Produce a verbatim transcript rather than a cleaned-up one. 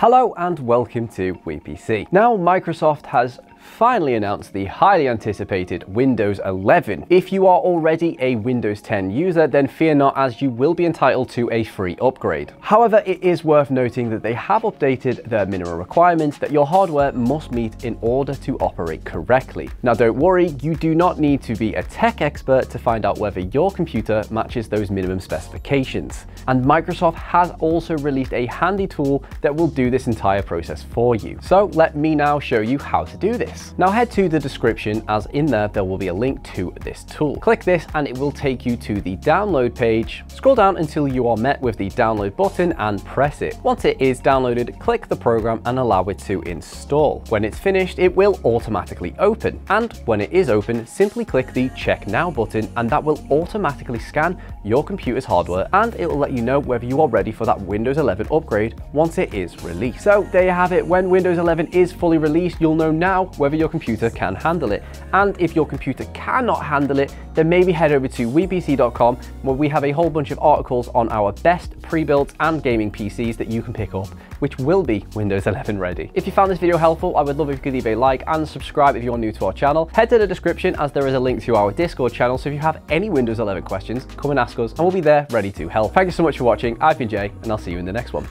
Hello and welcome to WePC. Now Microsoft has finally announced the highly anticipated Windows eleven. If you are already a Windows ten user, then fear not, as you will be entitled to a free upgrade. However, it is worth noting that they have updated their minimum requirements that your hardware must meet in order to operate correctly. Now don't worry, you do not need to be a tech expert to find out whether your computer matches those minimum specifications. And Microsoft has also released a handy tool that will do this entire process for you. So let me now show you how to do this. Now head to the description, as in there, there will be a link to this tool. Click this and it will take you to the download page. Scroll down until you are met with the download button and press it. Once it is downloaded, click the program and allow it to install. When it's finished, it will automatically open. And when it is open, simply click the Check Now button and that will automatically scan your computer's hardware and it will let you know whether you are ready for that Windows eleven upgrade once it is released. So there you have it. When Windows eleven is fully released, you'll know now whether your computer can handle it. And if your computer cannot handle it, then maybe head over to we P C dot com, where we have a whole bunch of articles on our best pre-built and gaming P Cs that you can pick up, which will be Windows eleven ready. If you found this video helpful, I would love if you could leave a like and subscribe if you're new to our channel. Head to the description, as there is a link to our Discord channel, so if you have any Windows eleven questions, come and ask us and we'll be there ready to help. Thank you so much for watching. I've been Jay and I'll see you in the next one.